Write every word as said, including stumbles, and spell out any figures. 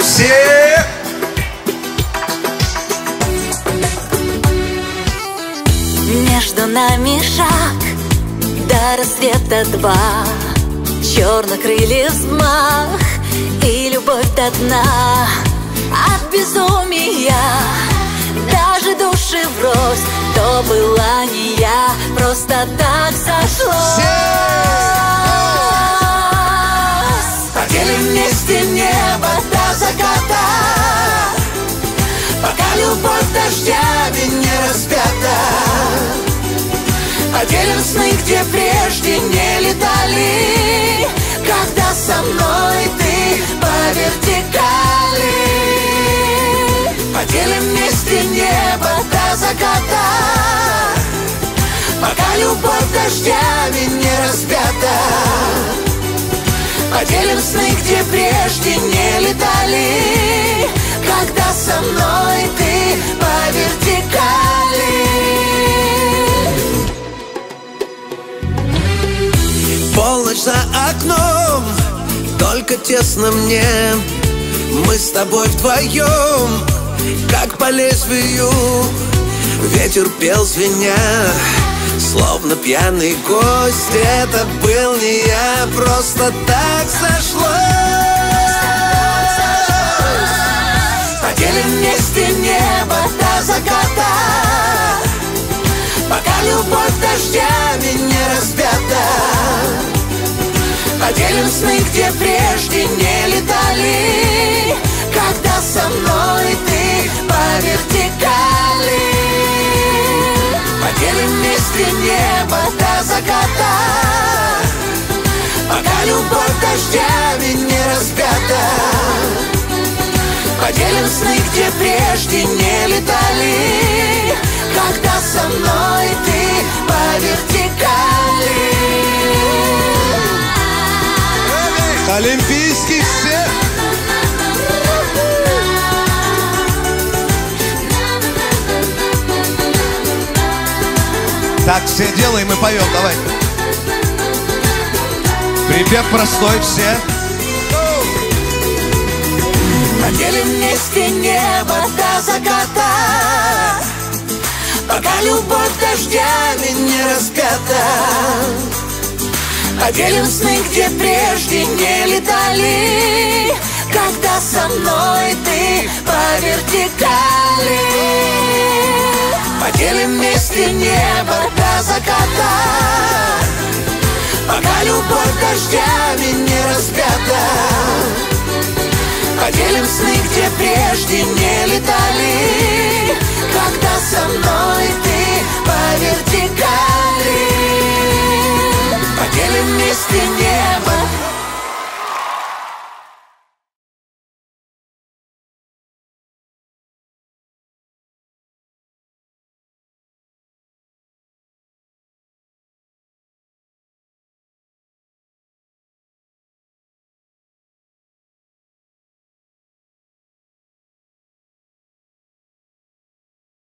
Все! Между нами шаг, до рассвета два, черно-крыльев взмах и любовь до дна. От безумия даже души врозь, то была не я, просто так сошлось. Поделим вместе небо до заката, пока любовь дождями не распята. Поделим сны, где прежде не летали, когда со мной ты по вертикали. Поделим вместе небо до заката, пока любовь дождями не распята. Поделим сны, где прежде не летали, когда со мной ты по вертикали. Полночь за окном, только тесно мне, мы с тобой вдвоем, как по лезвию. Ветер пел звеня, словно пьяный гость. Это был не я, просто так сошлось. Поделим вместе небо до заката, пока любовь дождями не распята. Поделим сны, где прежде не летали, когда со мной ты по вертикали. Поделим вместе небо до заката, пока любовь дождями не распята. Поделим сны, где прежде не летали, когда со мной ты по вертикали. Олимпийский все! Так все делаем и поем, давай. Припев простой, все. Поделим вместе небо до заката, пока любовь дождями не распята. Поделим сны, где прежде не летали, когда со мной ты по вертикали. Поделим вместе небо до заката, пока любовь дождями не распята. Поделим сны, где прежде не летали, когда